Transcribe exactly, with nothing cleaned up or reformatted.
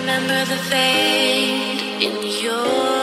remember the fade in your